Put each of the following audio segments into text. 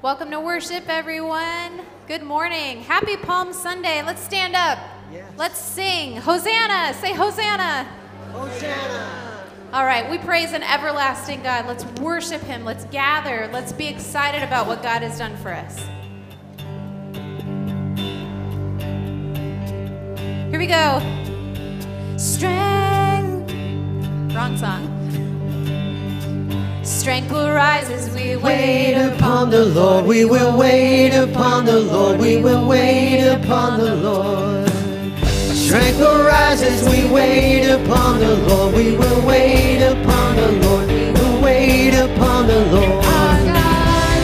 Welcome to worship, everyone. Good morning. Happy Palm Sunday. Let's stand up. Yes. Let's sing. Hosanna. Say Hosanna. Hosanna. All right. We praise an everlasting God. Let's worship him. Let's gather. Let's be excited about what God has done for us. Here we go. Strength. Wrong song. Strength will rise as we wait upon the Lord. We will wait upon the Lord. We will wait upon the Lord. Strength will rise as we wait upon the Lord. We will wait upon the Lord. We will wait upon the Lord. Our God,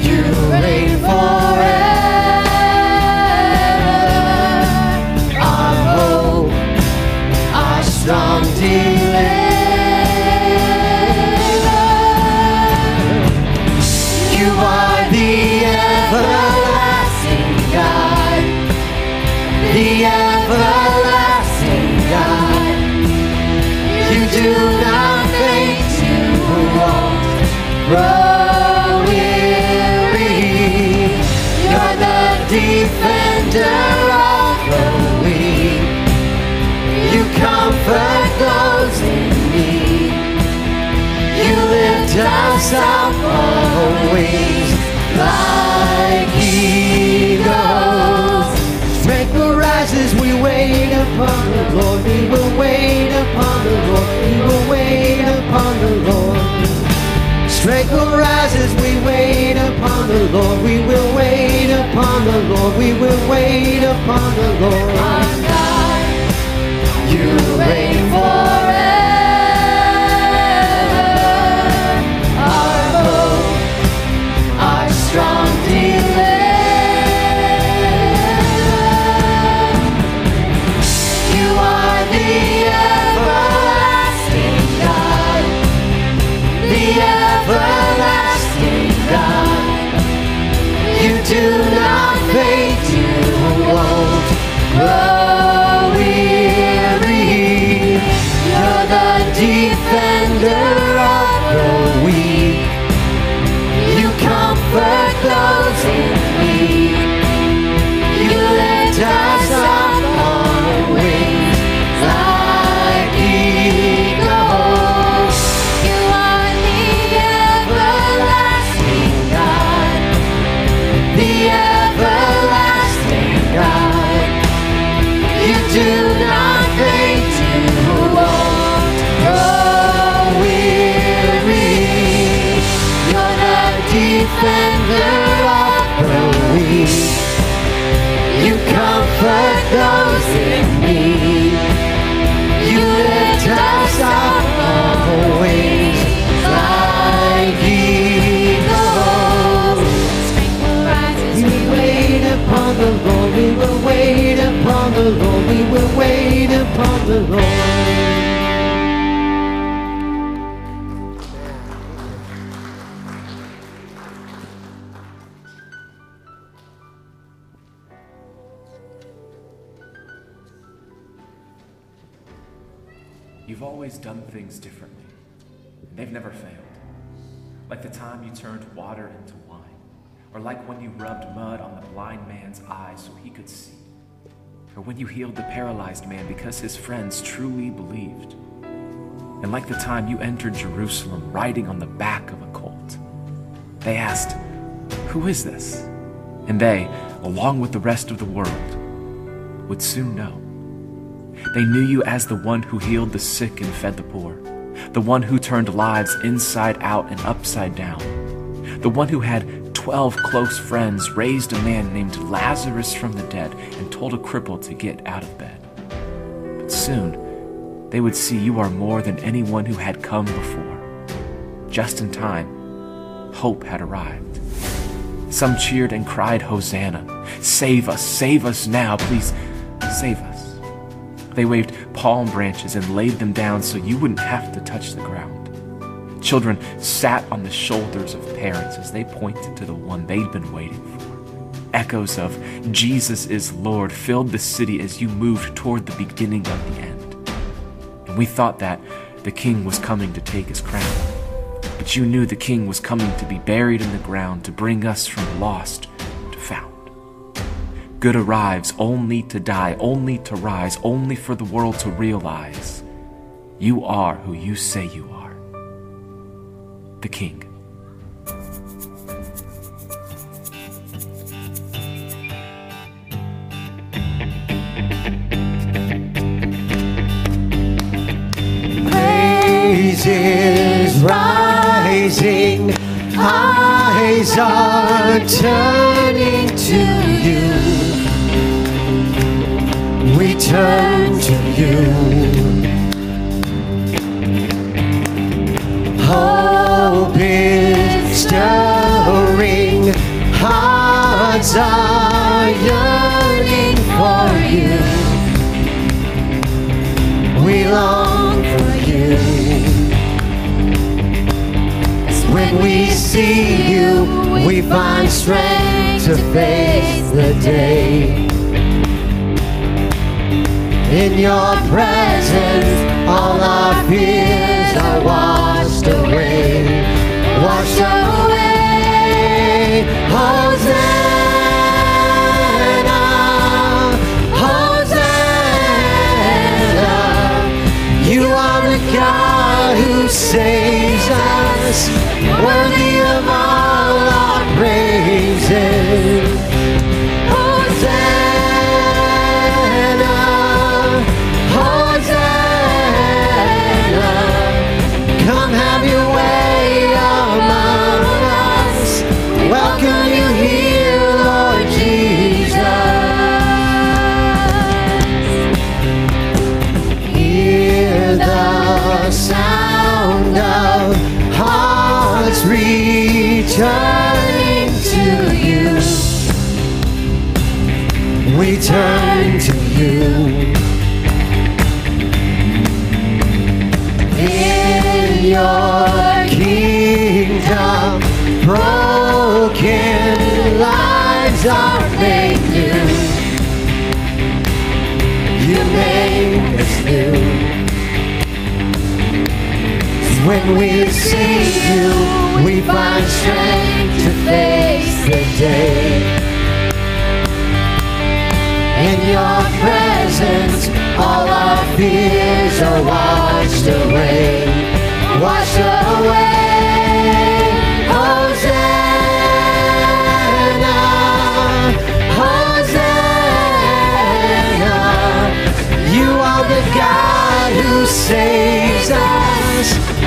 you reign forever. Our hope, our strong deliverer. The everlasting God, you do not faint, you won't grow weary. You're the defender of the weak. You comfort those in need. You lift us up on wings like eagles. Strength will rise as we wait upon the Lord. We will wait upon the Lord. We will wait upon the Lord. Strength will rise as we wait upon the Lord. We will wait upon the Lord. We will wait upon the Lord. Our God, you reign forever. Our hope, our strong deliverer. Do not faint, you won't grow weary. You're the defender of the weak. You comfort those in need. You lift us up on wings like eagles. You are the everlasting God. The everlasting God, you do not faint, you won't grow weary. You're the defender of the weak. You comfort those in need. You lift us up on wings like eagles. Upon the Lord, we will wait upon the Lord, we will wait upon the Lord. You've always done things differently, and they've never failed. Like the time you turned water into wine. Or like when you rubbed mud on the blind man's eyes so he could see. Or when you healed the paralyzed man because his friends truly believed. And like the time you entered Jerusalem riding on the back of a colt. They asked, "Who is this?" And they, along with the rest of the world, would soon know. They knew you as the one who healed the sick and fed the poor. The one who turned lives inside out and upside down. The one who had 12 close friends raised a man named Lazarus from the dead and told a cripple to get out of bed. But soon, they would see you are more than anyone who had come before. Just in time, hope had arrived. Some cheered and cried, "Hosanna! Save us now, please, save us." They waved palm branches and laid them down so you wouldn't have to touch the ground. Children sat on the shoulders of parents as they pointed to the one they'd been waiting for. Echoes of "Jesus is Lord" filled the city as you moved toward the beginning of the end. And we thought that the king was coming to take his crown. But you knew the king was coming to be buried in the ground to bring us from lost to found. Good arrives only to die, only to rise, only for the world to realize you are who you say you are, the king. Is rising, eyes are turning to you. We turn to you. Hope is stirring, hearts are yearning for you. We long for you. When we see you, we find strength to face the day. In your presence, all our fears are washed away. Washed away. Hosanna, Hosanna. You are the God who saves us. Worthy of all our praises. Hosanna, Hosanna. Come have your way among us. Welcome you here, Lord Jesus. Hear the sound of returning to you. We turn to you. In your kingdom, broken lives are made new. You made us new. When we see you, we find strength to face the day. In your presence, all our fears are washed away. Washed away. Hosanna, Hosanna. You are the God who saves us.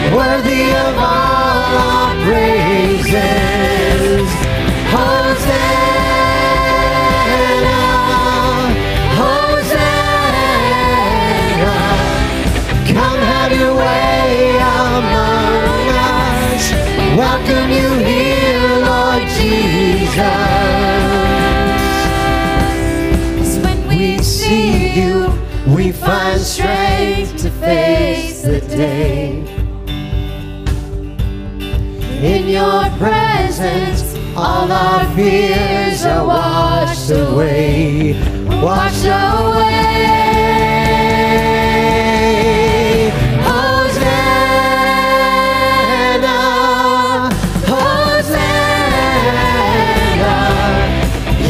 Worthy of all our praises. Hosanna, Hosanna. Come have your way among us. Welcome you here, Lord Jesus. When we see you, we find strength to face the day. In your presence, all our fears are washed away. Washed away. Hosanna, Hosanna.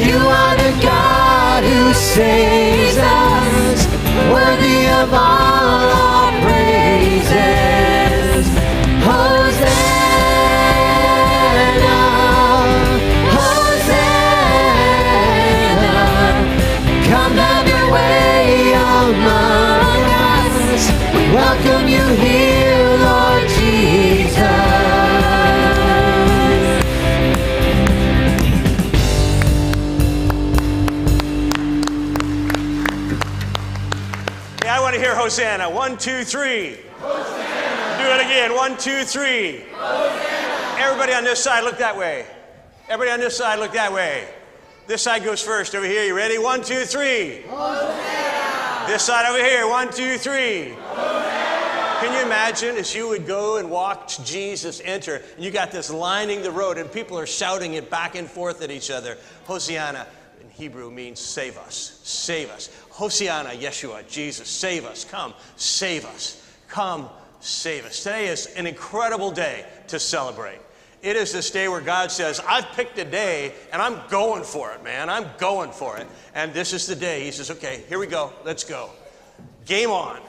You are the God who saves us. Worthy of all our praises. Hosanna. Welcome you here, Lord Jesus. Yeah, I want to hear Hosanna. 1, 2, 3. Hosanna. Do it again. 1, 2, 3. Hosanna. Everybody on this side, look that way. Everybody on this side, look that way. This side goes first over here. You ready? 1, 2, 3. Hosanna. This side over here. 1, 2, 3. Can you imagine as you would go and watch Jesus enter, and you got this lining the road, and people are shouting it back and forth at each other. Hosanna in Hebrew means save us, save us. Hosanna, Yeshua, Jesus, save us, come, save us. Come, save us. Today is an incredible day to celebrate. It is this day where God says, I've picked a day, and I'm going for it, man. I'm going for it. And this is the day. He says, okay, here we go. Let's go. Game on.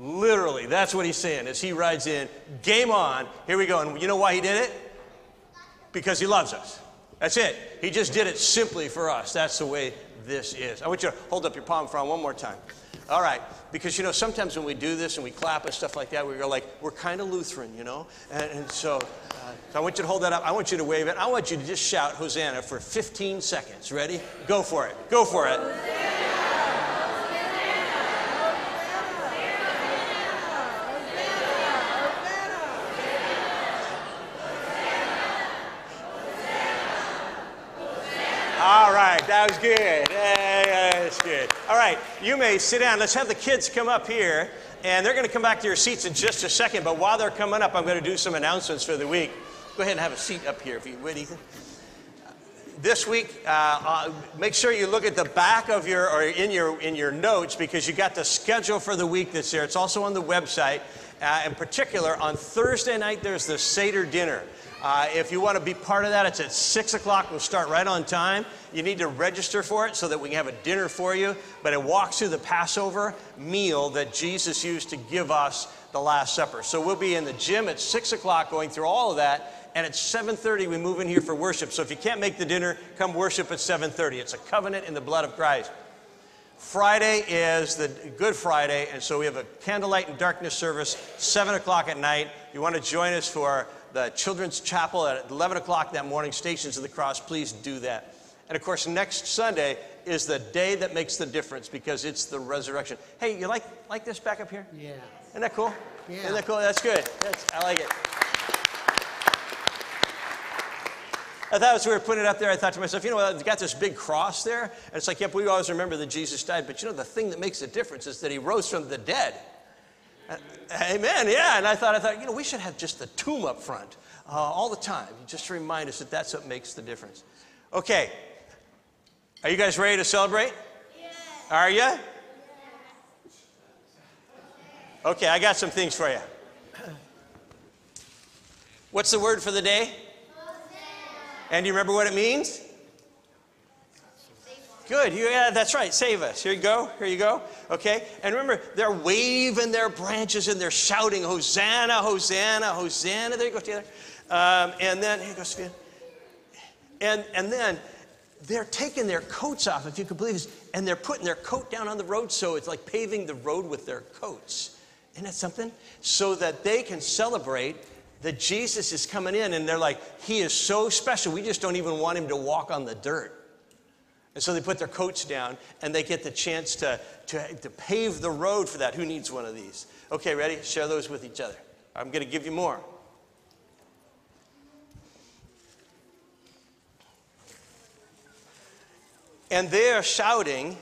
Literally, that's what he's saying as he rides in. Game on. Here we go. And you know why he did it? Because he loves us. That's it. He just did it simply for us. That's the way this is. I want you to hold up your palm front one more time. All right, because, you know, sometimes when we do this and we clap and stuff like that, we go like, we're kind of Lutheran, you know? So I want you to hold that up. I want you to wave it. I want you to just shout Hosanna for 15 seconds. Ready? Go for it. Go for it. Hosanna! Hosanna! Hosanna! Hosanna! Hosanna! Hosanna! All right, that was good. Good. All right, you may sit down. Let's have the kids come up here, and they're going to come back to your seats in just a second, but while they're coming up, I'm going to do some announcements for the week. Go ahead and have a seat up here if you would, Ethan. This week, make sure you look at the back of your, or in your notes, because you got the schedule for the week that's there. It's also on the website. In particular, on Thursday night, there's the Seder dinner. If you want to be part of that, it's at 6 o'clock. We'll start right on time. You need to register for it so that we can have a dinner for you. But it walks through the Passover meal that Jesus used to give us the Last Supper. So we'll be in the gym at 6 o'clock going through all of that. And at 7:30, we move in here for worship. So if you can't make the dinner, come worship at 7:30. It's a covenant in the blood of Christ. Friday is the Good Friday, and so we have a candlelight and darkness service, 7 o'clock at night. You want to join us for the Children's Chapel at 11 o'clock that morning, Stations of the Cross, please do that. And of course, next Sunday is the day that makes the difference because it's the resurrection. Hey, you like this back up here? Yeah. Isn't that cool? Yeah. Isn't that cool? That's good. I like it. I thought as we were putting it up there, I thought to myself, you know, I've got this big cross there. And it's like, yep, we always remember that Jesus died. But, you know, the thing that makes the difference is that he rose from the dead. Amen, yeah. And I thought, you know, we should have just the tomb up front all the time, just to remind us that that's what makes the difference. Okay. Are you guys ready to celebrate? Yes. Are you? Yes. Okay, I got some things for you. What's the word for the day? Hosanna. And do you remember what it means? Good. Yeah, that's right. Save us. Here you go. Here you go. Okay. And remember, they're waving their branches and they're shouting, Hosanna, Hosanna, Hosanna. There you go, Taylor. And then, here you go, Sophia. And then they're taking their coats off, if you can believe this, and they're putting their coat down on the road. So it's like paving the road with their coats. Isn't that something? So that they can celebrate that Jesus is coming in. And they're like, he is so special. We just don't even want him to walk on the dirt. And so they put their coats down, and they get the chance to pave the road for that. Who needs one of these? Okay, ready? Share those with each other. I'm going to give you more. And they are shouting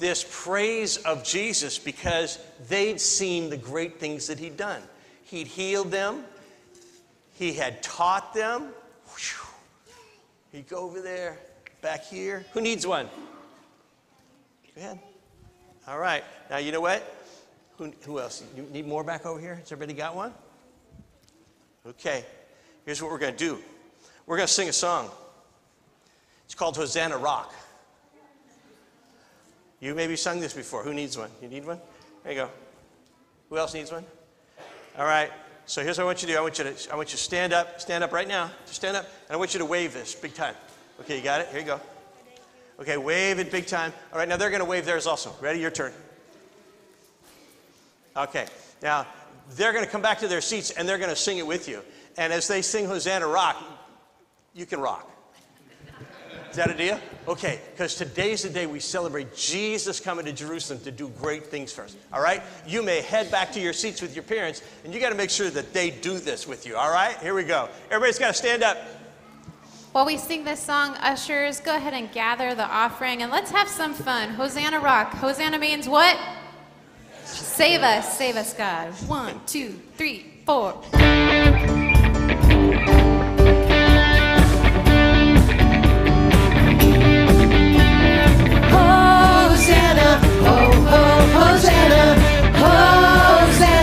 this praise of Jesus because they'd seen the great things that he'd done. He'd healed them. He had taught them. He'd go over there. Back here. Who needs one? Go ahead. All right. Now, you know what? Who else? You need more back over here? Has everybody got one? Okay. Here's what we're going to do. We're going to sing a song. It's called Hosanna Rock. You maybe sung this before. Who needs one? You need one? There you go. Who else needs one? All right. So here's what I want you to do. I want you to stand up. Stand up right now. Just stand up. And I want you to wave this big time. Okay, you got it? Here you go. Okay, wave it big time. All right, now they're going to wave theirs also. Ready? Your turn. Okay, now they're going to come back to their seats, and they're going to sing it with you. And as they sing Hosanna Rock, you can rock. Is that a deal? Okay, because today's the day we celebrate Jesus coming to Jerusalem to do great things for us. All right? You may head back to your seats with your parents, and you got to make sure that they do this with you. All right? Here we go. Everybody's got to stand up. While we sing this song, ushers, go ahead and gather the offering, and let's have some fun. Hosanna Rock. Hosanna means what? Save us. Save us, God. 1, 2, 3, 4. Hosanna. Oh, oh, Hosanna. Hosanna.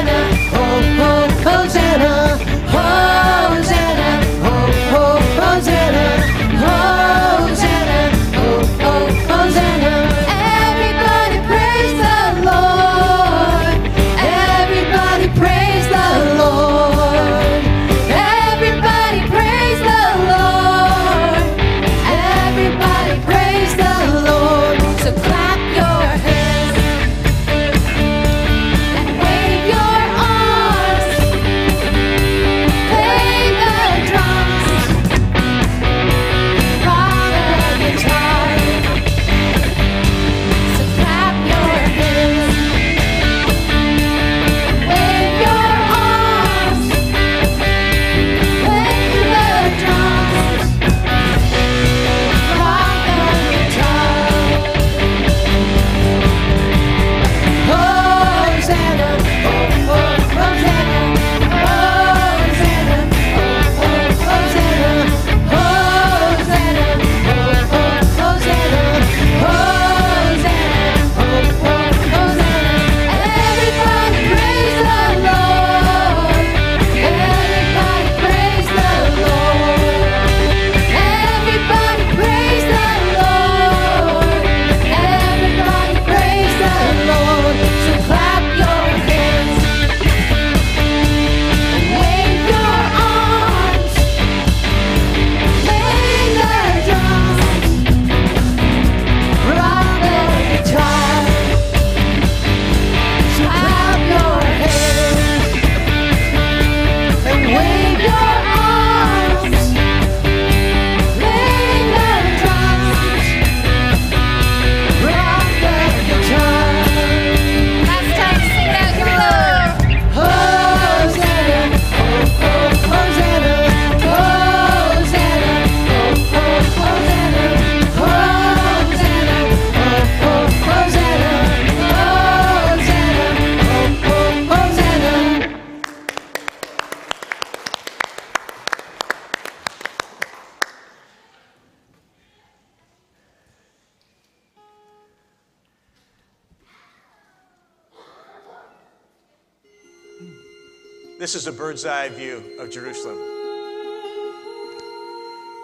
This is a bird's eye view of Jerusalem.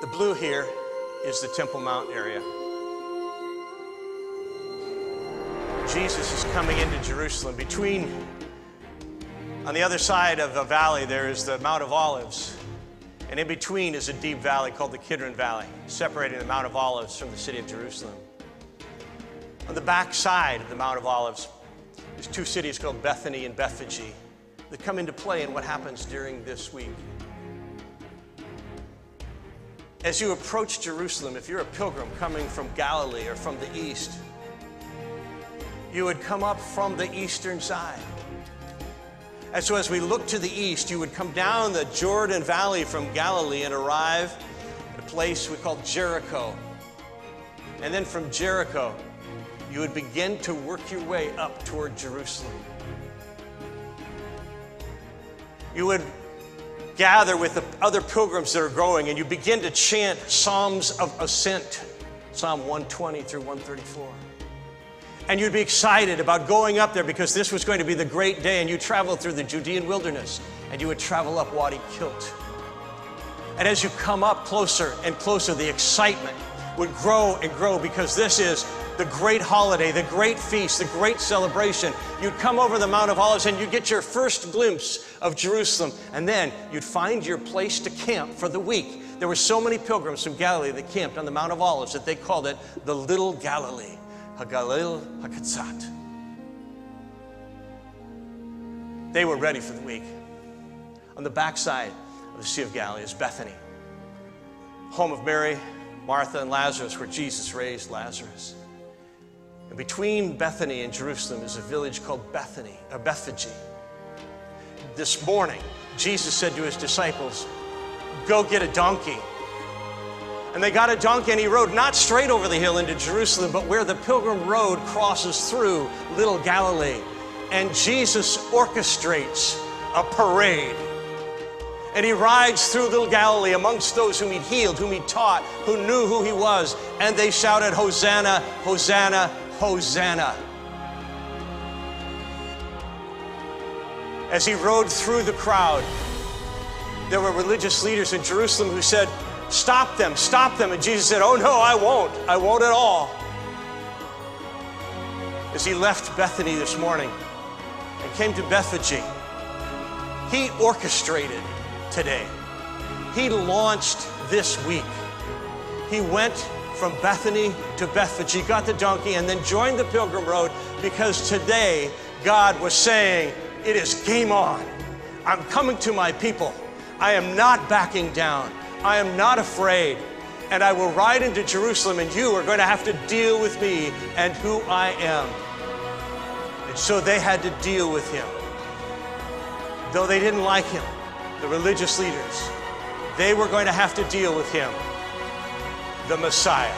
The blue here is the Temple Mount area. Jesus is coming into Jerusalem. On the other side of the valley, there is the Mount of Olives. And in between is a deep valley called the Kidron Valley, separating the Mount of Olives from the city of Jerusalem. On the back side of the Mount of Olives, there's two cities called Bethany and Bethphage that come into play in what happens during this week. As you approach Jerusalem, if you're a pilgrim coming from Galilee or from the east, you would come up from the eastern side. And so as we look to the east, you would come down the Jordan Valley from Galilee and arrive at a place we call Jericho. And then from Jericho, you would begin to work your way up toward Jerusalem. You would gather with the other pilgrims that are going, and you begin to chant Psalms of Ascent, Psalm 120 through 134. And you'd be excited about going up there because this was going to be the great day, and you traveled through the Judean wilderness, and you would travel up Wadi Kilt. And as you come up closer and closer, the excitement would grow and grow because this is the great holiday, the great feast, the great celebration. You'd come over the Mount of Olives and you'd get your first glimpse of Jerusalem, and then you'd find your place to camp for the week. There were so many pilgrims from Galilee that camped on the Mount of Olives that they called it the Little Galilee. HaGalil HaKatzat. They were ready for the week. On the backside of the Sea of Galilee is Bethany, home of Mary, Martha, and Lazarus, where Jesus raised Lazarus. And between Bethany and Jerusalem is a village called Bethphage. This morning, Jesus said to his disciples, "Go get a donkey." And they got a donkey, and he rode not straight over the hill into Jerusalem, but where the pilgrim road crosses through Little Galilee. And Jesus orchestrates a parade. And he rides through Little Galilee amongst those whom he'd healed, whom he taught, who knew who he was. And they shouted, "Hosanna, Hosanna, Hosanna." As he rode through the crowd, there were religious leaders in Jerusalem who said, "Stop them, stop them." And Jesus said, "Oh no, I won't at all." As he left Bethany this morning and came to Bethphage, he orchestrated today. He launched this week. He went from Bethany to Bethphage, got the donkey, and then joined the pilgrim road because today God was saying, "It is game on. I'm coming to my people. I am not backing down. I am not afraid, and I will ride into Jerusalem, and you are going to have to deal with me and who I am." And so they had to deal with him. Though they didn't like him, the religious leaders, they were going to have to deal with him, the Messiah.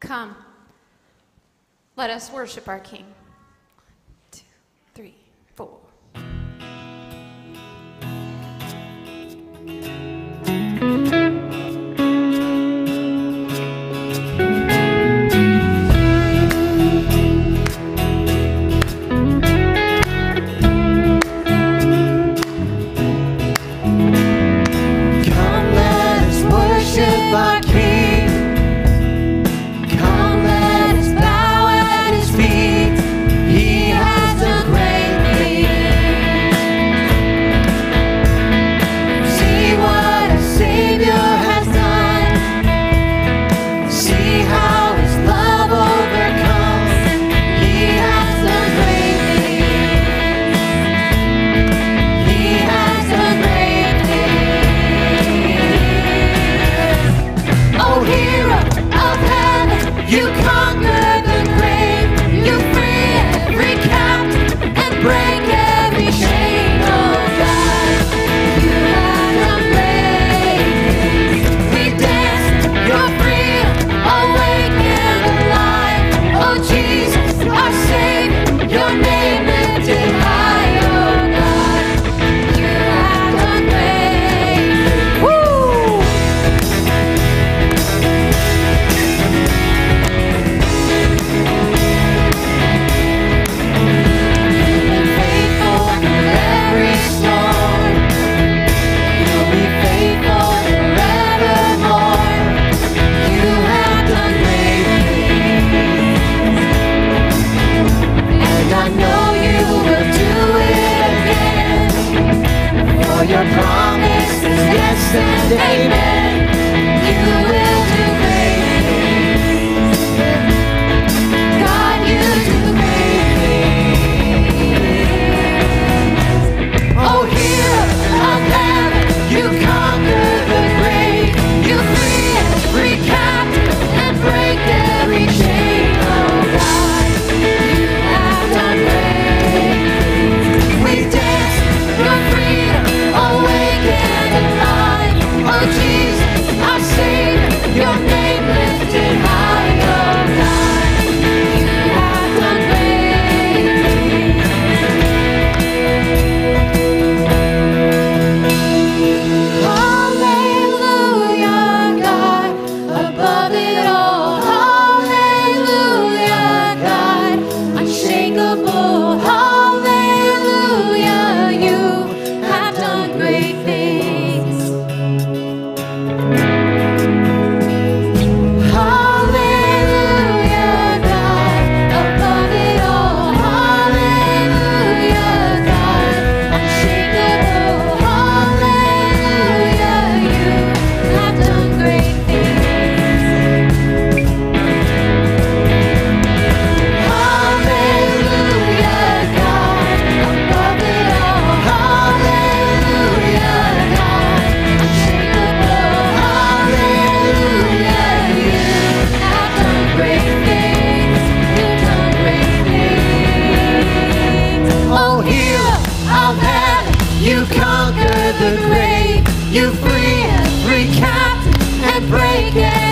Come, let us worship our King. 1, 2, 3, 4.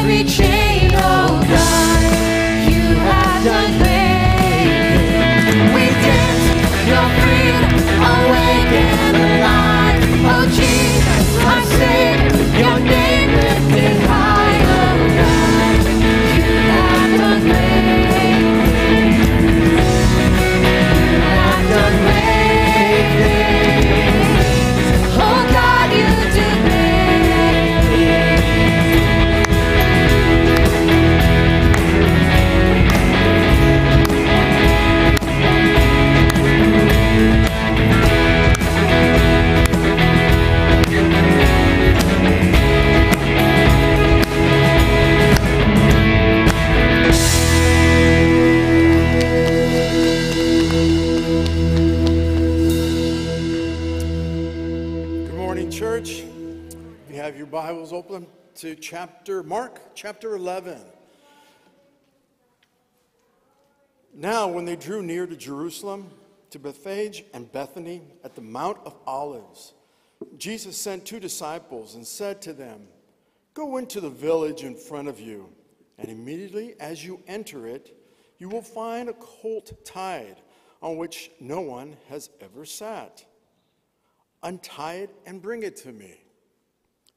every chain, oh God. You have done great. We dance your freedom, awake and alive. Oh Jesus, I say your name lifted high, oh God. You have done great. You have done great. Bibles open to Mark chapter 11. Now when they drew near to Jerusalem, to Bethphage and Bethany at the Mount of Olives, Jesus sent two disciples and said to them, "Go into the village in front of you, and immediately as you enter it, you will find a colt tied on which no one has ever sat. Untie it and bring it to me.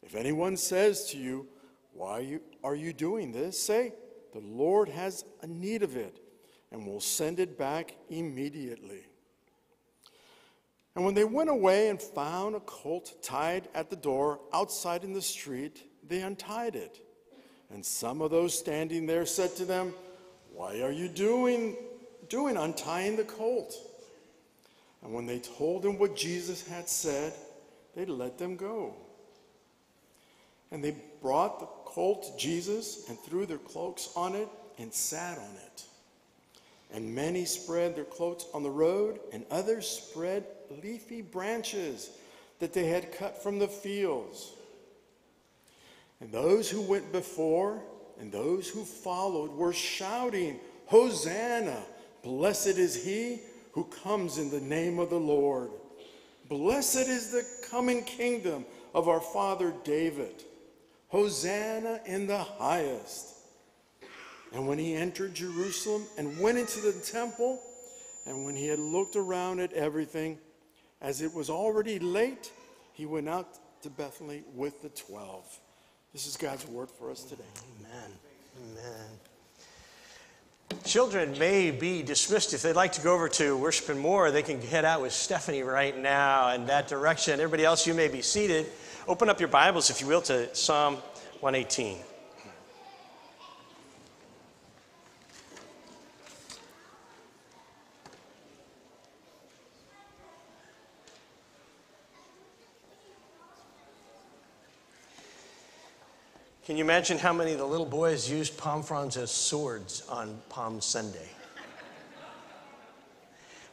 If anyone says to you, 'Why are you doing this?' say, 'The Lord has a need of it, and will send it back immediately.'" And when they went away and found a colt tied at the door outside in the street, they untied it. And some of those standing there said to them, "Why are you doing untying the colt?" And when they told them what Jesus had said, they let them go. And they brought the colt to Jesus and threw their cloaks on it and sat on it. And many spread their cloaks on the road, and others spread leafy branches that they had cut from the fields. And those who went before and those who followed were shouting, "Hosanna! Blessed is he who comes in the name of the Lord. Blessed is the coming kingdom of our father David. Hosanna in the highest." And when he entered Jerusalem and went into the temple, and when he had looked around at everything, as it was already late, he went out to Bethany with the 12. This is God's word for us today. Amen. Amen. Children may be dismissed. If they'd like to go over to worship and more, they can head out with Stephanie right now in that direction. Everybody else, you may be seated. Open up your Bibles, if you will, to Psalm 118. Can you imagine how many of the little boys used palm fronds as swords on Palm Sunday?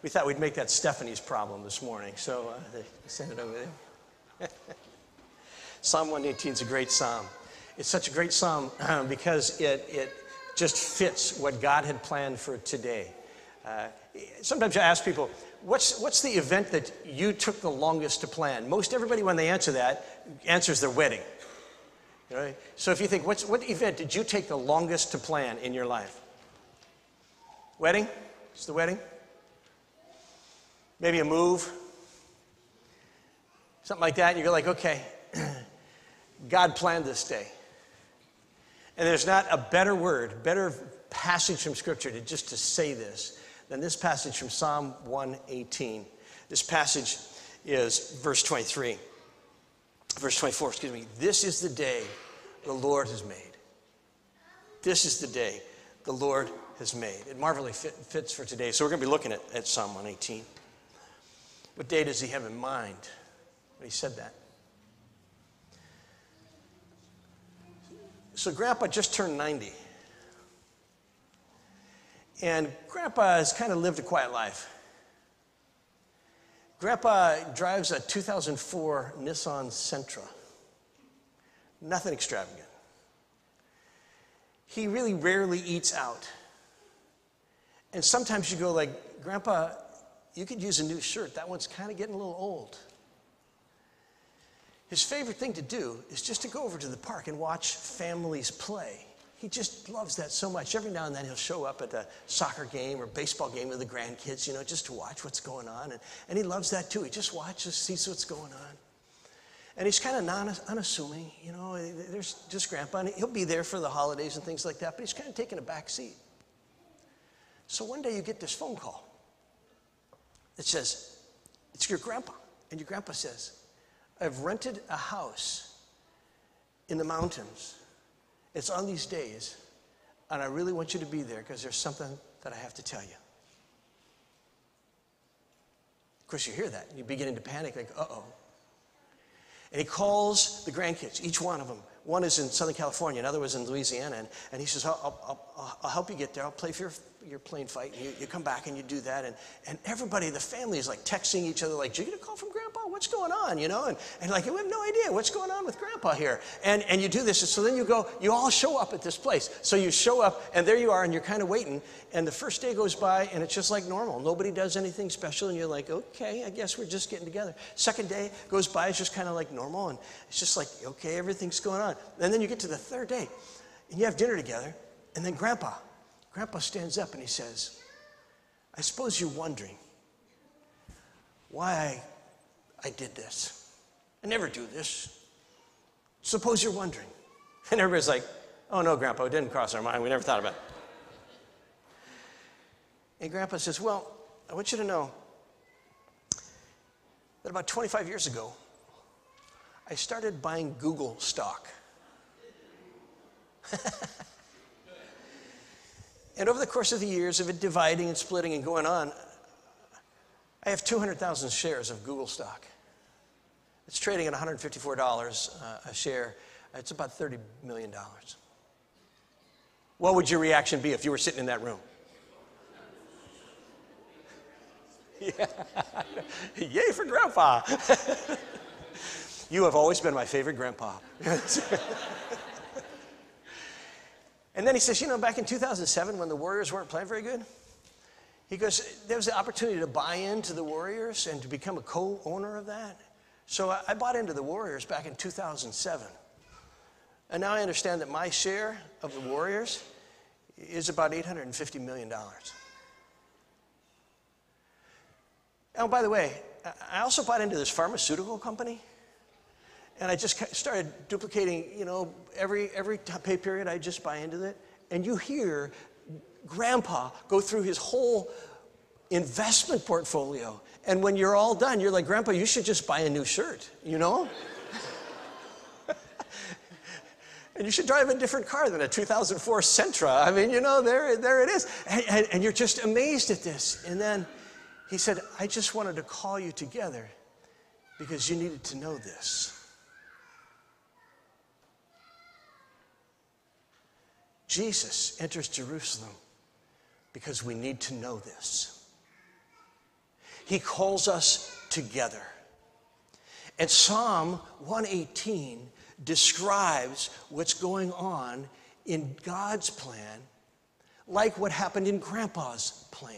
We thought we'd make that Stephanie's problem this morning, so they sent it over there. Psalm 118 is a great psalm. It's such a great psalm because it just fits what God had planned for today. Sometimes I ask people, what's the event that you took the longest to plan? Most everybody, when they answer that, answers their wedding. You know? So if you think, what event did you take the longest to plan in your life? Wedding? It's the wedding? Maybe a move? Something like that, and you're like, okay, God planned this day. And there's not a better word, better passage from Scripture to say this than this passage from Psalm 118. This passage is verse 23. Verse 24, excuse me. "This is the day the Lord has made. This is the day the Lord has made." It marvelously fits for today. So we're going to be looking at Psalm 118. What day does he have in mind when he said that? So Grandpa just turned 90. And Grandpa has kind of lived a quiet life. Grandpa drives a 2004 Nissan Sentra. Nothing extravagant. He really rarely eats out. And sometimes you go like, "Grandpa, you could use a new shirt. That one's kind of getting a little old." His favorite thing to do is just to go over to the park and watch families play. He just loves that so much. Every now and then he'll show up at a soccer game or baseball game with the grandkids, you know, just to watch what's going on. And he loves that too. He just watches, sees what's going on. And he's kind of unassuming, you know, there's just Grandpa. And he'll be there for the holidays and things like that, but he's kind of taking a back seat. So one day you get this phone call that says, it's your grandpa. And your grandpa says, I've rented a house in the mountains. It's on these days, and I really want you to be there because there's something that I have to tell you. Of course, you hear that, and you're beginning to panic, like, uh-oh. And he calls the grandkids, each one of them. One is in Southern California, another was in Louisiana, and he says, I'll help you get there. I'll play for your plane fight, and you come back and you do that. And everybody, the family is like texting each other, like, did you get a call from Grandpa? What's going on, you know? And like, we have no idea what's going on with Grandpa here. And you do this, and so then you go, you all show up at this place. So you show up, and there you are, and you're kind of waiting. And the first day goes by, and it's just like normal. Nobody does anything special, and you're like, okay, I guess we're just getting together. Second day goes by, it's just kind of like normal, and it's just like, okay, everything's going on. And then you get to the third day, and you have dinner together, and then Grandpa stands up and he says, I suppose you're wondering why I did this. I never do this. Suppose you're wondering. And everybody's like, oh no, Grandpa, it didn't cross our mind. We never thought about it. And Grandpa says, well, I want you to know that about 25 years ago, I started buying Google stock. And over the course of the years of it dividing and splitting and going on, I have 200,000 shares of Google stock. It's trading at $154 a share. It's about $30 million. What would your reaction be if you were sitting in that room? Yeah. Yay for Grandpa. You have always been my favorite grandpa. And then he says, you know, back in 2007 when the Warriors weren't playing very good, he goes, there was the opportunity to buy into the Warriors and to become a co-owner of that. So I bought into the Warriors back in 2007. And now I understand that my share of the Warriors is about $850 million. Oh, by the way, I also bought into this pharmaceutical company. And I just started duplicating, you know, every pay period I just buy into it. And you hear Grandpa go through his whole investment portfolio. And when you're all done, you're like, Grandpa, you should just buy a new shirt, you know? And you should drive a different car than a 2004 Sentra. I mean, you know, there it is. And you're just amazed at this. And then he said, I just wanted to call you together because you needed to know this. Jesus enters Jerusalem because we need to know this. He calls us together. And Psalm 118 describes what's going on in God's plan, like what happened in Grandpa's plan.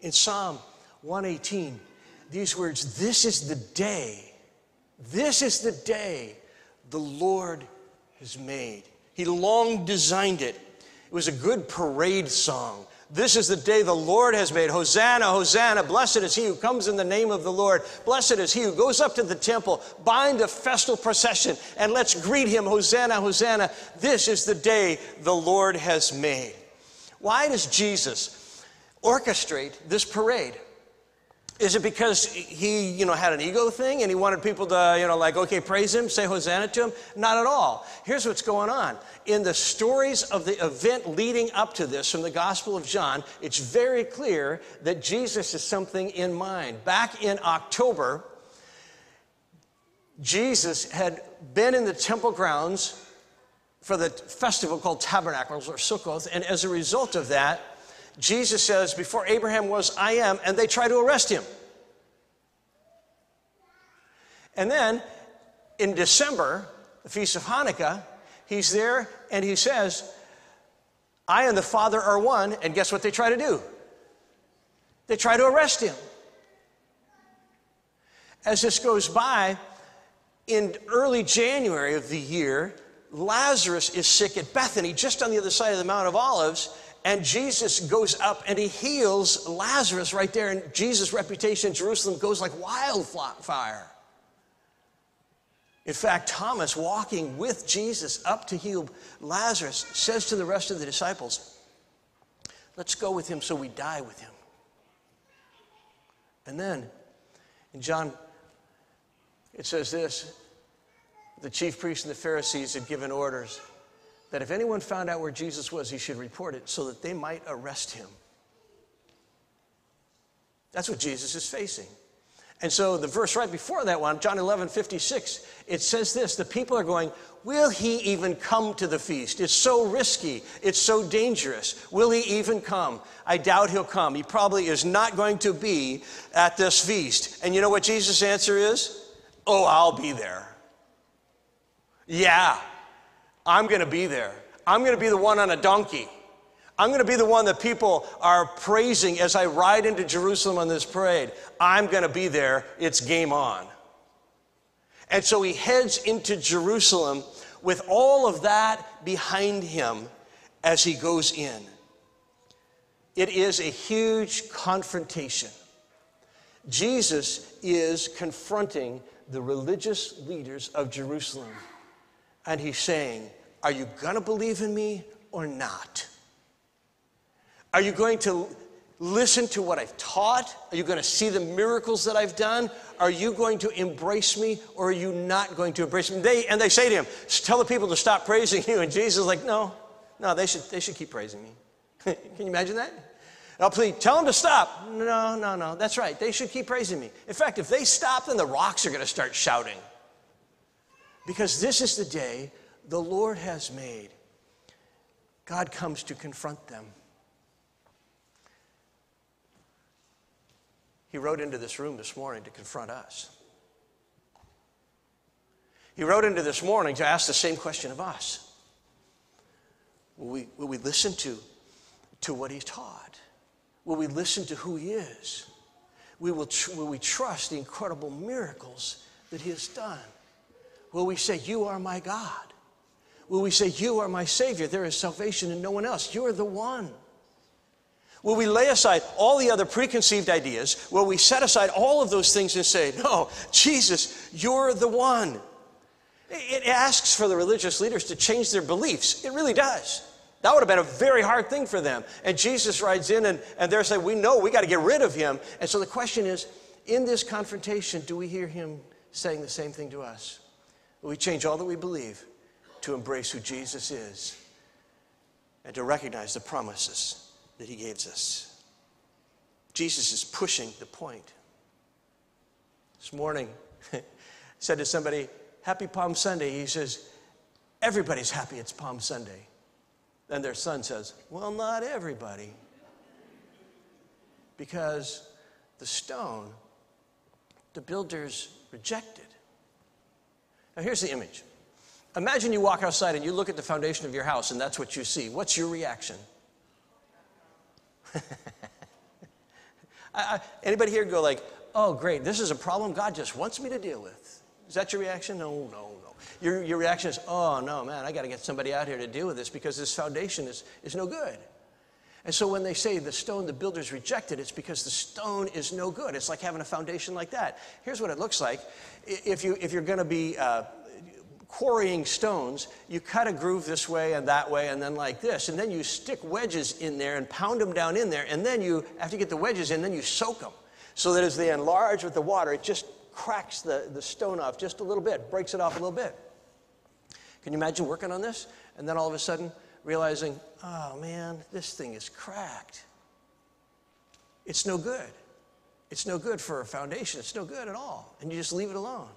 In Psalm 118, these words, this is the day the Lord has made. He long designed it. It was a good parade song. This is the day the Lord has made. Hosanna, Hosanna, blessed is he who comes in the name of the Lord. Blessed is he who goes up to the temple, bind a festal procession, and let's greet him, Hosanna, Hosanna. This is the day the Lord has made. Why does Jesus orchestrate this parade? Is it because he, you know, had an ego thing and he wanted people to, you know, like, okay, praise him, say Hosanna to him? Not at all. Here's what's going on. In the stories of the event leading up to this from the Gospel of John, it's very clear that Jesus has something in mind. Back in October, Jesus had been in the temple grounds for the festival called Tabernacles or Sukkoth, and as a result of that, Jesus says, before Abraham was, I am, and they try to arrest him. And then, in December, the Feast of Hanukkah, he's there, and he says, I and the Father are one, and guess what they try to do? They try to arrest him. As this goes by, in early January of the year, Lazarus is sick at Bethany, just on the other side of the Mount of Olives, and Jesus goes up and he heals Lazarus right there, and Jesus' reputation in Jerusalem goes like wildfire. In fact, Thomas, walking with Jesus up to heal Lazarus, says to the rest of the disciples, "Let's go with him so we die with him." And then, in John, it says this: the chief priests and the Pharisees had given orders that if anyone found out where Jesus was, he should report it so that they might arrest him. That's what Jesus is facing. And so the verse right before that one, John 11:56, it says this: the people are going, "Will he even come to the feast? It's so risky. It's so dangerous. Will he even come? I doubt he'll come. He probably is not going to be at this feast." And you know what Jesus' answer is? "Oh, I'll be there. Yeah, I'm going to be there. I'm going to be the one on a donkey. I'm going to be the one that people are praising as I ride into Jerusalem on this parade. I'm going to be there. It's game on." And so he heads into Jerusalem with all of that behind him as he goes in. It is a huge confrontation. Jesus is confronting the religious leaders of Jerusalem. And he's saying, "Are you going to believe in me or not? Are you going to listen to what I've taught? Are you going to see the miracles that I've done? Are you going to embrace me, or are you not going to embrace me?" And they say to him, "Tell the people to stop praising you." And Jesus is like, no, they should keep praising me. Can you imagine that? "I'll plead, tell them to stop." No, that's right. They should keep praising me. In fact, if they stop, then the rocks are going to start shouting. Because this is the day the Lord has made. God comes to confront them. He rode into this room this morning to confront us. He rode into this morning to ask the same question of us. Will we listen to what he taught? Will we listen to who he is? Will we trust the incredible miracles that he has done? Will we say, "You are my God"? Will we say, "You are my Savior"? There is salvation in no one else. You are the one. Will we lay aside all the other preconceived ideas? Will we set aside all of those things and say, "No, Jesus, you're the one"? It asks for the religious leaders to change their beliefs. It really does. That would have been a very hard thing for them. And Jesus rides in, and they're saying, "We know, we got to get rid of him." And so the question is, in this confrontation, do we hear him saying the same thing to us? Will we change all that we believe to embrace who Jesus is and to recognize the promises that he gives us? Jesus is pushing the point. This morning, I said to somebody, "Happy Palm Sunday." He says, "Everybody's happy it's Palm Sunday." Then their son says, "Well, not everybody." Because the stone the builders rejected. Now, here's the image. Imagine you walk outside and you look at the foundation of your house, and that's what you see. What's your reaction? Anybody here go like, "Oh, great, this is a problem God just wants me to deal with"? Is that your reaction? No. Your reaction is, "Oh, no, man, I got to get somebody out here to deal with this because this foundation is no good." And so when they say the stone the builders rejected, it's because the stone is no good. It's like having a foundation like that. Here's what it looks like. If you're going to be quarrying stones, you cut a groove this way and that way and then like this. And then you stick wedges in there and pound them down in there. And then you, after you get the wedges in, then you soak them. So that as they enlarge with the water, it just cracks the stone off just a little bit, breaks it off a little bit. Can you imagine working on this? And then all of a sudden, realizing, "Oh, man, this thing is cracked. It's no good. It's no good for a foundation. It's no good at all." And you just leave it alone.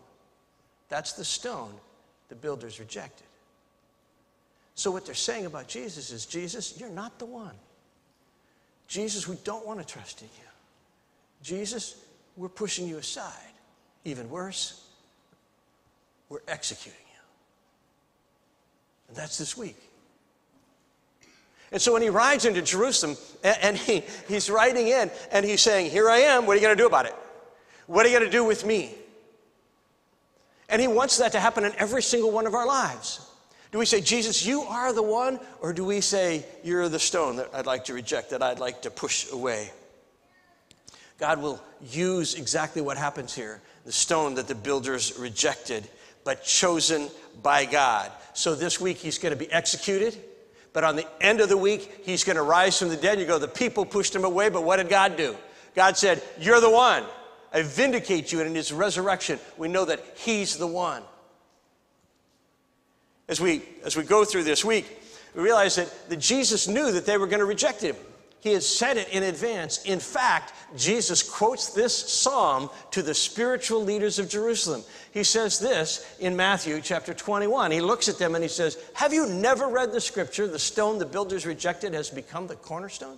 That's the stone the builders rejected. So what they're saying about Jesus is, "Jesus, you're not the one. Jesus, we don't want to trust in you. Jesus, we're pushing you aside. Even worse, we're executing you." And that's this week. And so when he rides into Jerusalem, and he's riding in, and he's saying, "Here I am. What are you going to do about it? What are you going to do with me?" And he wants that to happen in every single one of our lives. Do we say, Jesus, you are the one? Or do we say, you're the stone that I'd like to reject, that I'd like to push away? God will use exactly what happens here, the stone that the builders rejected, but chosen by God. So this week, he's going to be executed. But on the end of the week, he's going to rise from the dead. You go, the people pushed him away, but what did God do? God said, you're the one. I vindicate you. And in his resurrection, we know that he's the one. As we go through this week, we realize that Jesus knew that they were going to reject him. He had said it in advance. In fact, Jesus quotes this psalm to the spiritual leaders of Jerusalem. He says this in Matthew chapter 21. He looks at them and he says, have you never read the scripture, the stone the builders rejected has become the cornerstone?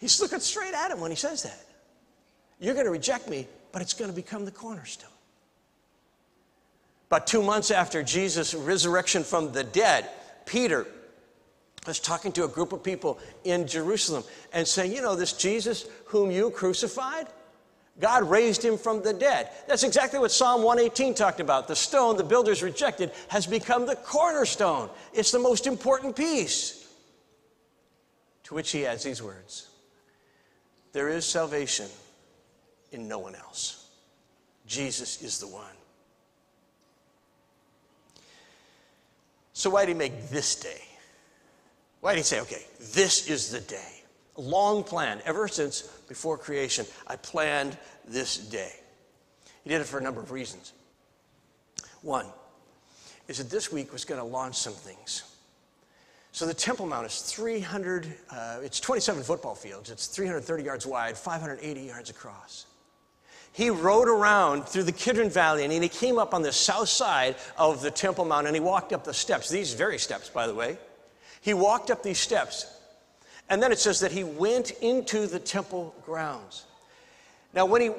He's looking straight at him when he says that. You're going to reject me, but it's going to become the cornerstone. About 2 months after Jesus' resurrection from the dead, Peter was talking to a group of people in Jerusalem and saying, you know, this Jesus whom you crucified, God raised him from the dead. That's exactly what Psalm 118 talked about. The stone the builders rejected has become the cornerstone. It's the most important piece. To which he adds these words, there is salvation in no one else. Jesus is the one. So why did he make this day? Why did he say, okay, this is the day? A long plan. Ever since before creation, I planned this day. He did it for a number of reasons. One is that this week was going to launch some things. So the Temple Mount is 27 football fields. It's 330 yards wide, 580 yards across. He rode around through the Kidron Valley, and he came up on the south side of the Temple Mount, and he walked up the steps, these very steps, by the way. He walked up these steps, and then it says that he went into the temple grounds. Now, when he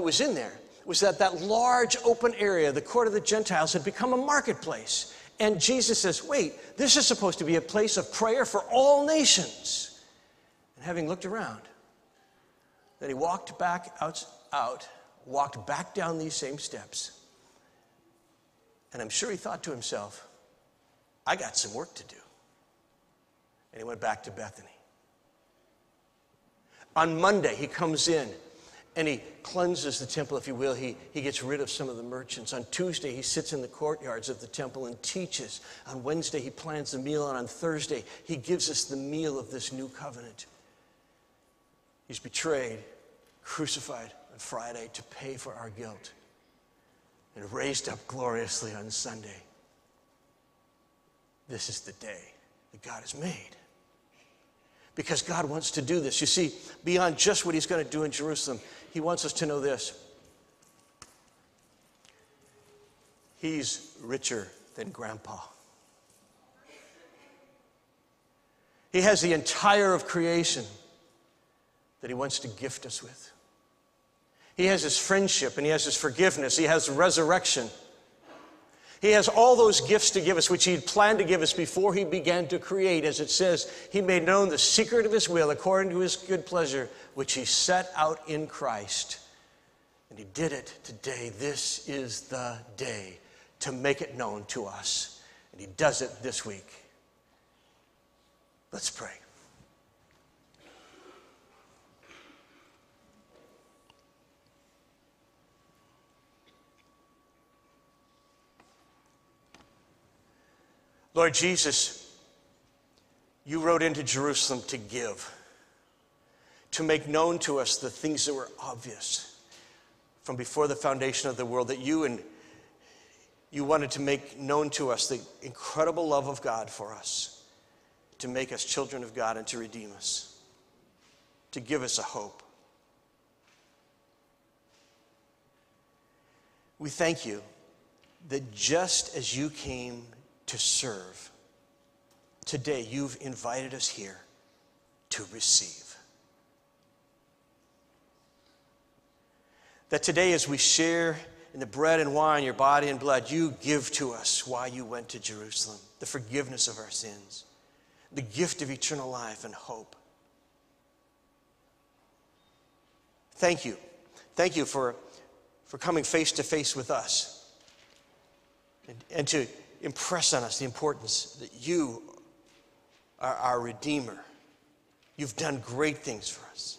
was in there, was that large open area, the court of the Gentiles, had become a marketplace. And Jesus says, wait, this is supposed to be a place of prayer for all nations. And having looked around, then he walked back down these same steps. And I'm sure he thought to himself, I got some work to do. And he went back to Bethany. On Monday, he comes in and he cleanses the temple, if you will. He gets rid of some of the merchants. On Tuesday, he sits in the courtyards of the temple and teaches. On Wednesday, he plans the meal. And on Thursday, he gives us the meal of this new covenant. He's betrayed, crucified on Friday to pay for our guilt, and raised up gloriously on Sunday. This is the day that God has made. Because God wants to do this. You see, beyond just what he's going to do in Jerusalem, he wants us to know this. He's richer than Grandpa. He has the entire of creation that he wants to gift us with. He has his friendship, and he has his forgiveness. He has resurrection. He has all those gifts to give us, which he had planned to give us before he began to create. As it says, he made known the secret of his will according to his good pleasure, which he set out in Christ. And he did it today. This is the day to make it known to us. And he does it this week. Let's pray. Lord Jesus, you rode into Jerusalem to give, to make known to us the things that were obvious from before the foundation of the world, that you wanted to make known to us the incredible love of God for us, to make us children of God and to redeem us, to give us a hope. We thank you that just as you came to serve, today you've invited us here to receive. That today, as we share in the bread and wine, your body and blood, you give to us why you went to Jerusalem, the forgiveness of our sins, the gift of eternal life and hope. Thank you. Thank you for for coming face to face with us and to impress on us the importance that you are our Redeemer. You've done great things for us.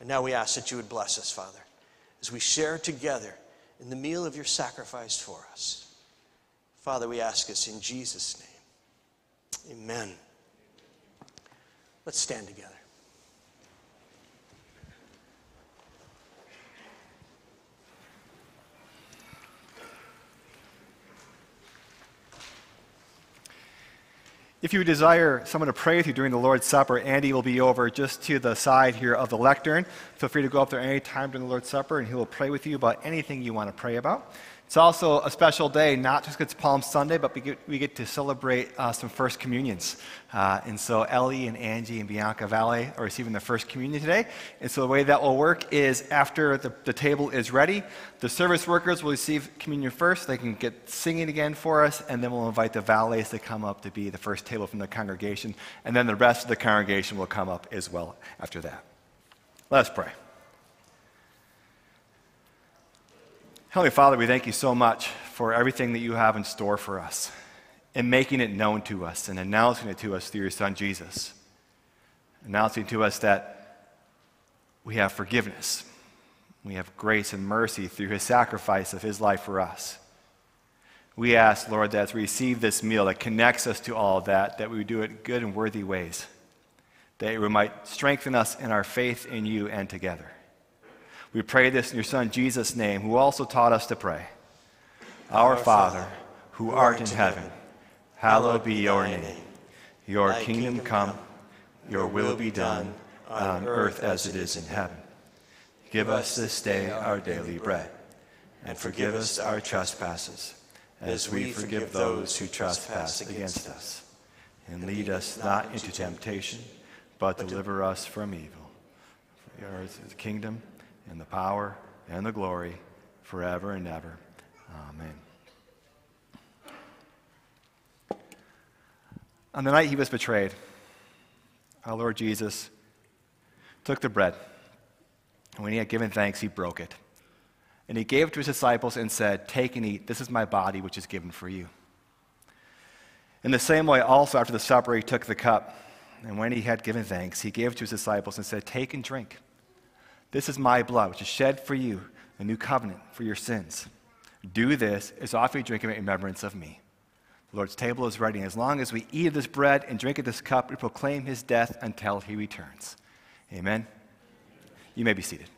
And now we ask that you would bless us, Father, as we share together in the meal of your sacrifice for us. Father, we ask us in Jesus' name. Amen. Let's stand together. If you desire someone to pray with you during the Lord's Supper, Andy will be over just to the side here of the lectern. Feel free to go up there any time during the Lord's Supper, and he will pray with you about anything you want to pray about. It's also a special day, not just because it's Palm Sunday, but we get to celebrate some First Communions. And so Ellie and Angie and Bianca Vallee are receiving their First Communion today. And so the way that will work is after the table is ready, the service workers will receive communion first. They can get singing again for us, and then we'll invite the valets to come up to be the first table from the congregation. And then the rest of the congregation will come up as well after that. Let us pray. Heavenly Father, we thank you so much for everything that you have in store for us and making it known to us and announcing it to us through your Son, Jesus. Announcing to us that we have forgiveness. We have grace and mercy through his sacrifice of his life for us. We ask, Lord, that as we receive this meal that connects us to all of that, that we do it good and worthy ways. That it might strengthen us in our faith in you and together. We pray this in your Son, Jesus' name, who also taught us to pray. Our Father, who art in heaven, hallowed be your name. Your kingdom come, your will be done, on earth as it is in heaven. Give us this day our daily bread, and forgive us our trespasses, as we forgive those who trespass against us. And lead us not into temptation, but deliver us from evil. For yours is the kingdom, and the power, and the glory, forever and ever. Amen. On the night he was betrayed, our Lord Jesus took the bread, and when he had given thanks, he broke it. And he gave it to his disciples and said, "Take and eat, this is my body which is given for you." In the same way also after the supper he took the cup, and when he had given thanks, he gave it to his disciples and said, "Take and drink. This is my blood, which is shed for you, a new covenant for your sins. Do this as often as you drink it in remembrance of me." The Lord's table is ready, and as long as we eat of this bread and drink of this cup, we proclaim his death until he returns. Amen. You may be seated.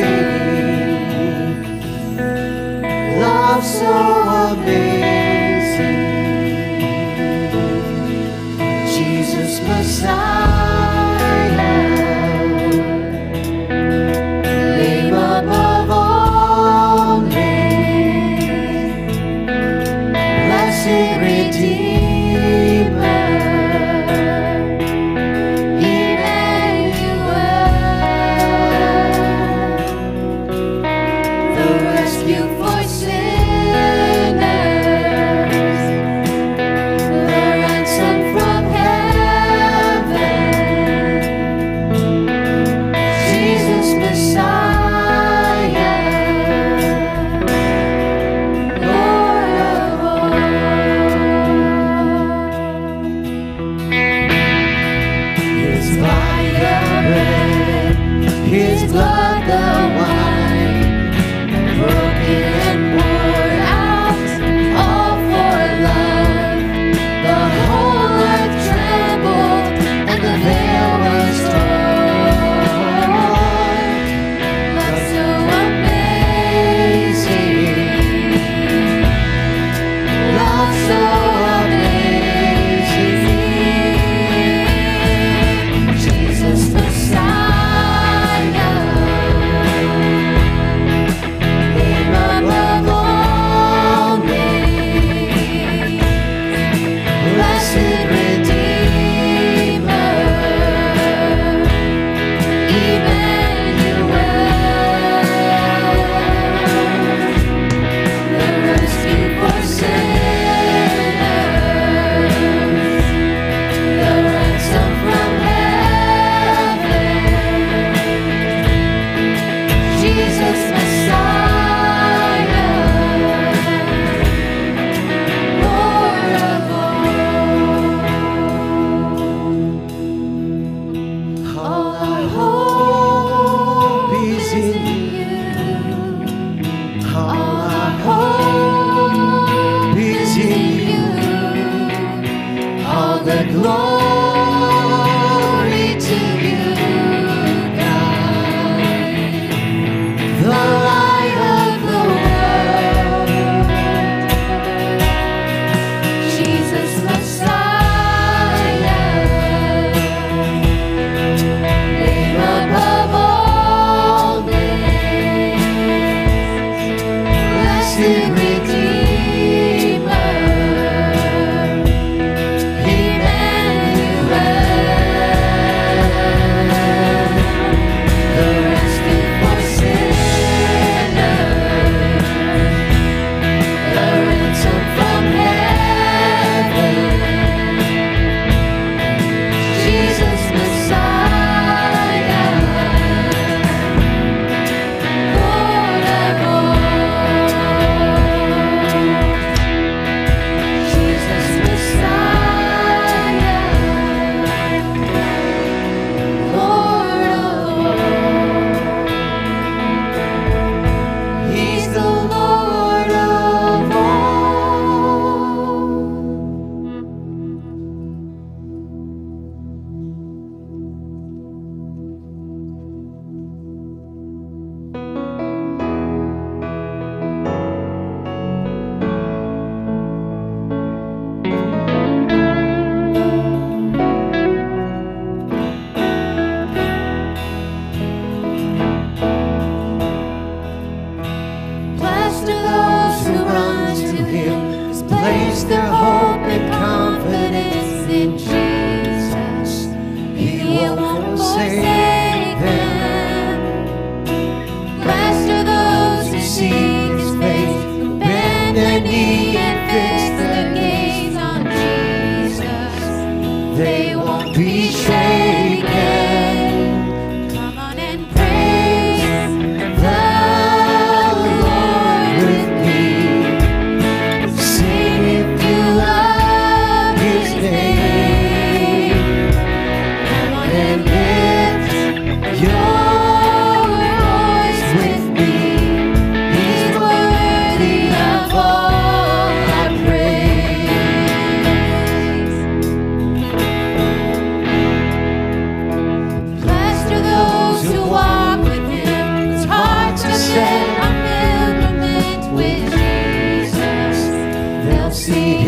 sing. Love so amazing, Jesus Messiah, name above all names, blessed Redeemer.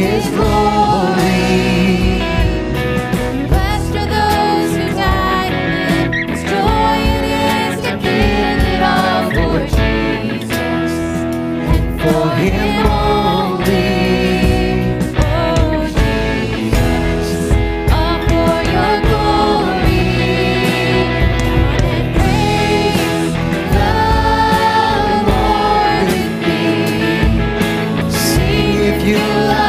His glory. Blessed are those who died in it. His joy it is to give it all for Jesus and for Him only. Oh Jesus, all for Your glory. And praise the Lord with me. Sing if you love.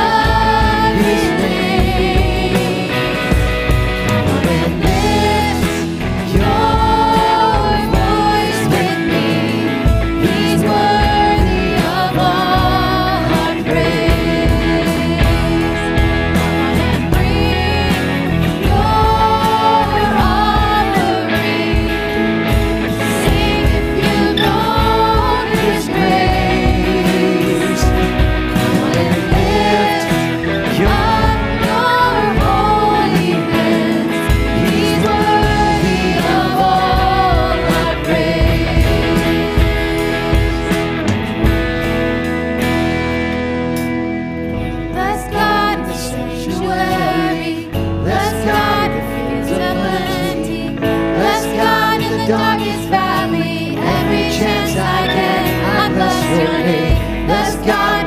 Bless God.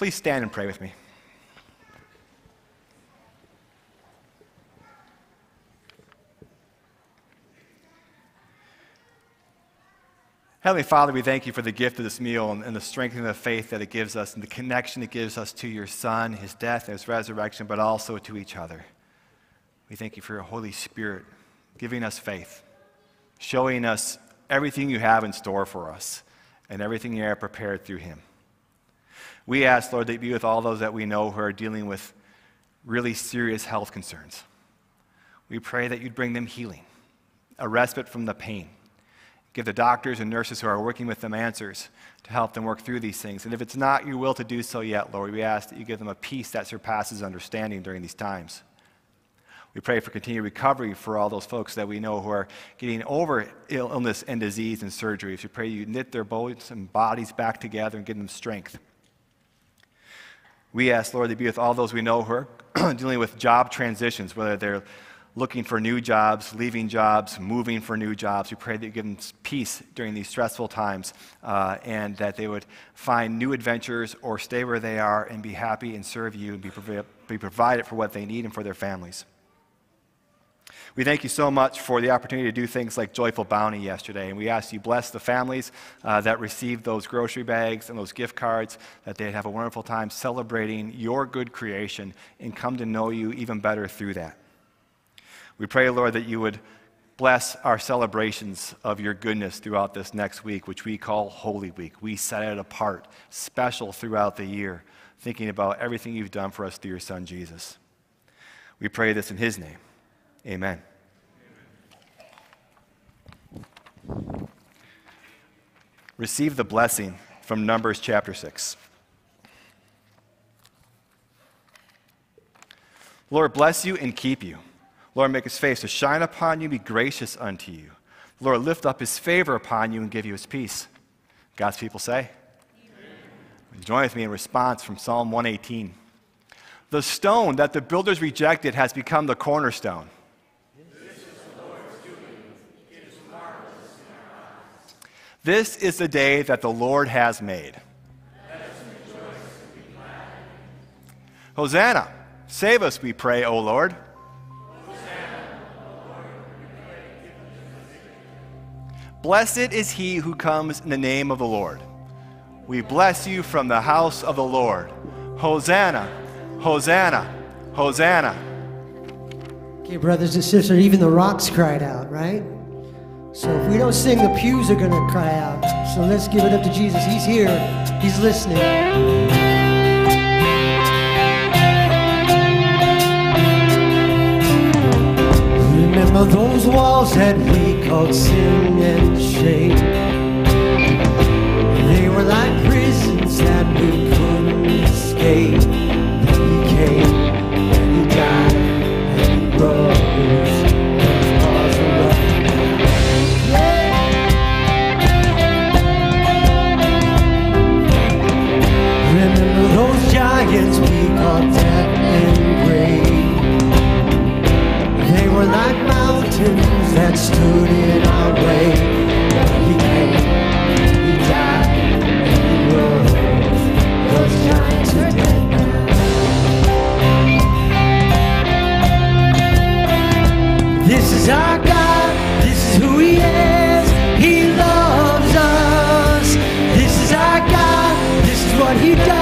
Please stand and pray with me. Heavenly Father, we thank you for the gift of this meal and the strengthening of faith that it gives us and the connection it gives us to your Son, his death, his resurrection, but also to each other. We thank you for your Holy Spirit giving us faith, showing us everything you have in store for us and everything you have prepared through him. We ask, Lord, that you be with all those that we know who are dealing with really serious health concerns. We pray that you'd bring them healing, a respite from the pain. Give the doctors and nurses who are working with them answers to help them work through these things. And if it's not your will to do so yet, Lord, we ask that you give them a peace that surpasses understanding during these times. We pray for continued recovery for all those folks that we know who are getting over illness and disease and surgeries. We pray you knit their bones and bodies back together and give them strength. We ask, Lord, to be with all those we know who are dealing with job transitions, whether they're looking for new jobs, leaving jobs, moving for new jobs. We pray that you give them peace during these stressful times and that they would find new adventures or stay where they are and be happy and serve you and be provided for what they need and for their families. We thank you so much for the opportunity to do things like Joyful Bounty yesterday, and we ask you bless the families that received those grocery bags and those gift cards, that they'd have a wonderful time celebrating your good creation and come to know you even better through that. We pray, Lord, that you would bless our celebrations of your goodness throughout this next week, which we call Holy Week. We set it apart, special throughout the year, thinking about everything you've done for us through your Son, Jesus. We pray this in his name. Amen. Amen. Receive the blessing from Numbers chapter 6. Lord, bless you and keep you. Lord, make his face to shine upon you, be gracious unto you. Lord, lift up his favor upon you and give you his peace. God's people say, Amen. Join with me in response from Psalm 118. The stone that the builders rejected has become the cornerstone. This is the Lord's doing. It is marvelous in our eyes. This is the day that the Lord has made. Let us rejoice and be glad. Hosanna, save us, we pray, O Lord. Blessed is he who comes in the name of the Lord. We bless you from the house of the Lord. Hosanna, Hosanna, Hosanna. Okay, brothers and sisters, even the rocks cried out, right? So if we don't sing, the pews are going to cry out. So let's give it up to Jesus. He's here. He's listening. Remember those walls that we called sin and shame. They were like prisons that we couldn't escape. But he came, and he died, and he rose, and his paws were up. Remember those giants we called death and grave. They were like mountains that stood in our way. He came, he died, and he rose. Those giants are dead now. This is our God, this is who he is. He loves us. This is our God, this is what he does.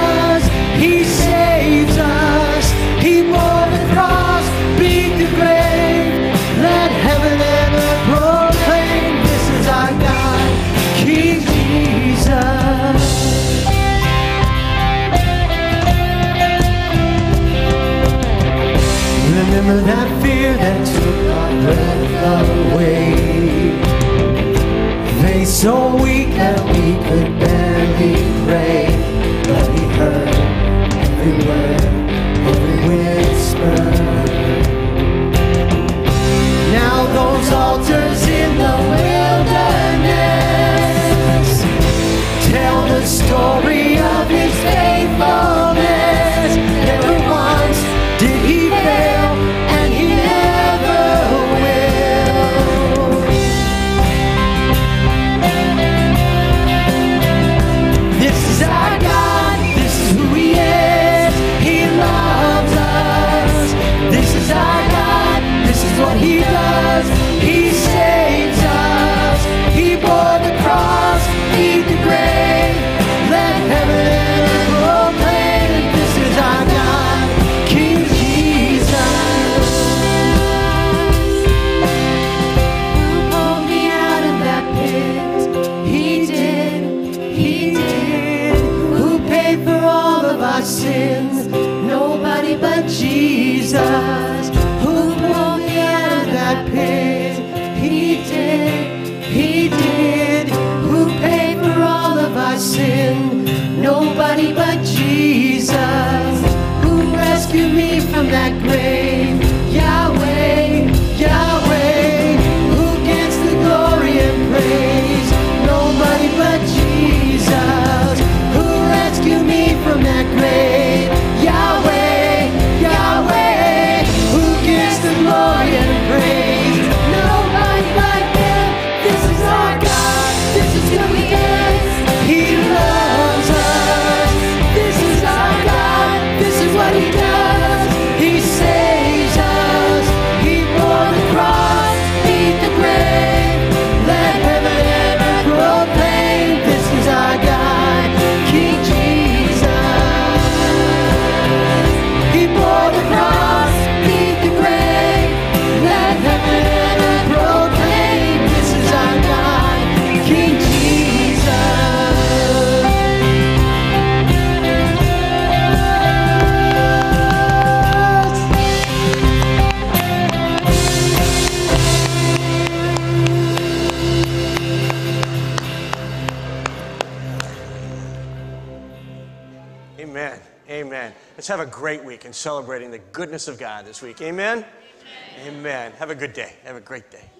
He saves us. He bore the cross, beat the grave. Heaven and earth proclaim, this is our God, King Jesus. Remember that fear that took our breath away. They so weak that we could barely pray, but he heard every word, every whisper. Now those altars in the wilderness tell the story of his faithfulness. Never once did he fail, and he never will. This is our God, this is who he is. our sins, nobody but Jesus, who brought me out of that pit. He did, who paid for all of our sin, nobody but Jesus, who rescued me from that grave, Yahweh, Yahweh, who gets the glory and praise, nobody but Jesus, who rescued me from that grave, Yahweh, Yahweh, who gets the glory and praise. Let's have a great week in celebrating the goodness of God this week. Amen? Amen. Amen. Have a good day. Have a great day.